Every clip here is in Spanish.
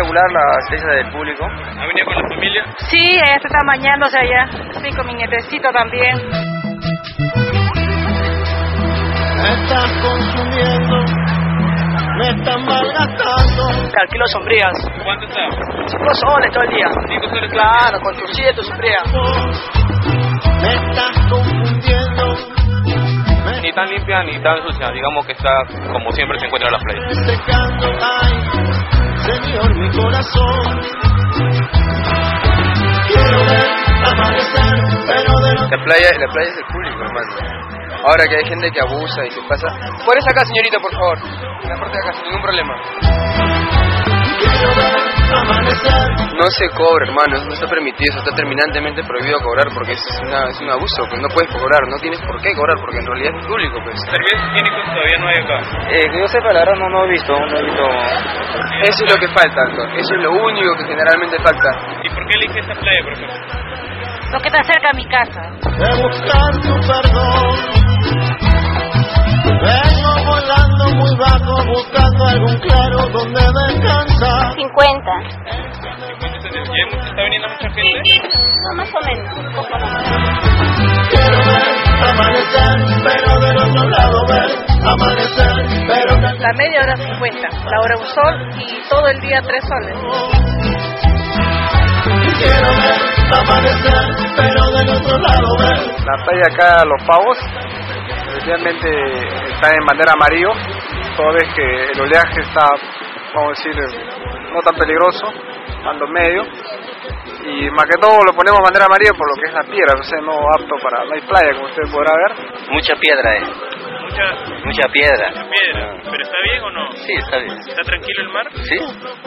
regular la asistencia del público. ¿Ha venido con la familia? Sí, ella se está bañándose allá. Sí, con mi nietecito también. Me están consumiendo, me están malgastando. Alquilo sombrías. ¿Cuánto está? 5 soles todo el día. 5 soles. Claro, con tus 7 sombrías. Me estás confundiendo. Ni tan limpia ni tan sucia, digamos que está como siempre se encuentra en las playas. Señor, mi corazón, quiero ver amanecer, pero de la playa es el público, hermano. Ahora que hay gente que abusa y se pasa. Póngase acá, señorita, por favor. En la parte de acá, sin ningún problema. Quiero ver amanecer. No se cobra, hermano, eso no está permitido, eso está terminantemente prohibido cobrar porque es un abuso, pues no puedes cobrar, no tienes por qué cobrar porque en realidad es público, pues. ¿Servicios clínicos todavía no hay acá? Que yo sepa, la verdad no he visto. Eso es lo que falta, eso es lo único que generalmente falta. ¿Y por qué elige esta playa, por ejemplo? Porque está cerca de mi casa. De buscar tu perdón, vengo volando muy bajo, buscando algún claro donde descansar. 50. ¿Está viniendo mucha gente? No, más o menos, un poco más. Quiero ver amanecer, pero del otro lado ver amanecer, pero... La media hora 50, la hora 1 sol y todo el día 3 soles. Quiero ver amanecer, pero del otro lado ver. La playa acá, Los Pavos, especialmente está en bandera amarillo, toda vez que el oleaje está, vamos a decir, no tan peligroso, ando medio. Y más que todo lo ponemos bandera amarilla por lo que es la piedra, o sea, no apto para... No hay playa, como usted podrá ver. Mucha piedra, Mucha piedra. ¿Pero está bien o no? Sí, está bien. ¿Está tranquilo el mar? Sí.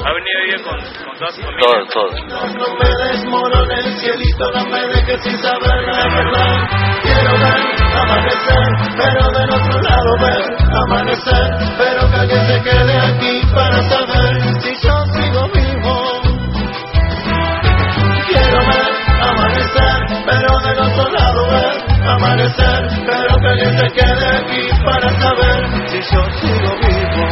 ¿Ha venido bien con toda su familia? Todos. No me desmorones, cielito, no me dejes sin saber la verdad. Quiero ver amanecer, pero del otro lado ver amanecer, pero que se quede aquí para saber si yo sigo vivo. Quiero ver amanecer, pero del otro lado ver amanecer, pero que se quede aquí para saber si yo sigo vivo.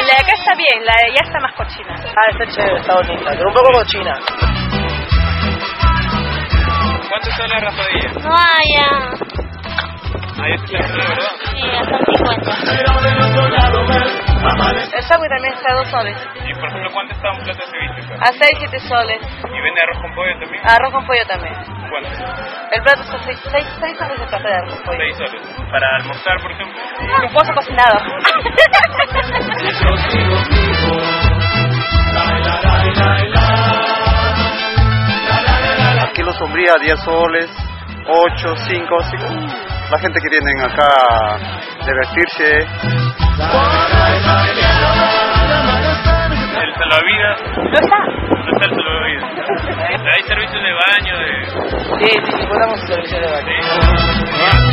La de acá está bien, la de allá está más cochina. Está chévere, está bonita, pero un poco cochina. ¿Cuánto sale la raspadilla? No haya. Ahí está, ¿verdad? Sí, hasta 50. El sándwich también está a 2 soles. ¿Y por ejemplo cuánto está un plato de ceviche? A 6-7 soles. ¿Y vende arroz con pollo también? Arroz con pollo también. ¿Cuánto? El plato está 6 soles, el plato de arroz con pollo. 6 soles. ¿Para almorzar, por ejemplo? Un pozo cocinado. Yo sigo vivo. Aquí lo sombría, 10 soles, 8, 5, 5. La gente que tienen acá de vestirse. El salvavidas. ¿No está el salvavidas? ¿Hay servicios de baño? Sí, podemos servicios de baño. Sí.